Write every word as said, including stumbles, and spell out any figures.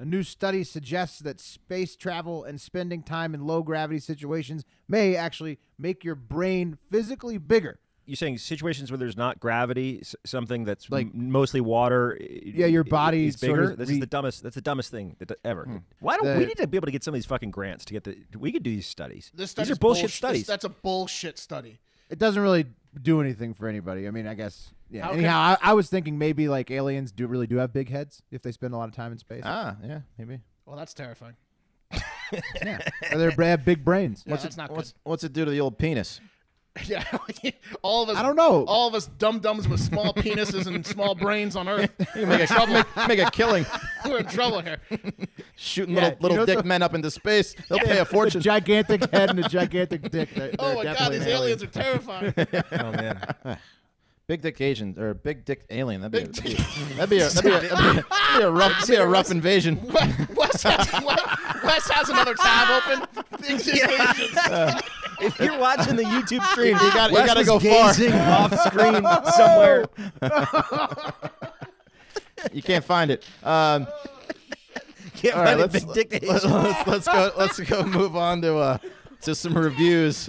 A new study suggests that space travel and spending time in low-gravity situations may actually make your brain physically bigger. You're saying situations where there's not gravity, something that's like m mostly water. Yeah, your body is bigger. Sort of this is the dumbest. That's the dumbest thing that ever. Hmm. Why don't the, we need to be able to get some of these fucking grants to get the? We could do these studies. This these are bullshit bull studies. This, that's a bullshit study. It doesn't really do anything for anybody. I mean, I guess. Yeah. How Anyhow, I, I was thinking maybe like aliens do really do have big heads if they spend a lot of time in space. Ah, yeah, maybe. Well, that's terrifying. Yeah, or they have big brains. Yeah, what's that's it, not what's, what's it do to the old penis? Yeah, all of us. I don't know. All of us dum dums with small penises and small brains on Earth. You make a trouble. Make, make a killing. We're in trouble here. Shooting yeah, little little you know, dick so, men up into space. They'll yeah, pay a fortune. A gigantic head and a gigantic dick. They're, oh my God, these aliens alien. are terrifying. Oh man. Big dick Asian or big dick alien. That'd be that'd be a rough be a rough invasion. Wes has another tab open. Big dick yeah. Asians. Uh, If you're watching the YouTube stream, you got you got to go far off screen somewhere. You can't find it. Um, can't all find right, it. Let's, big let's, let's, let's go. Let's go. Move on to uh, to some reviews.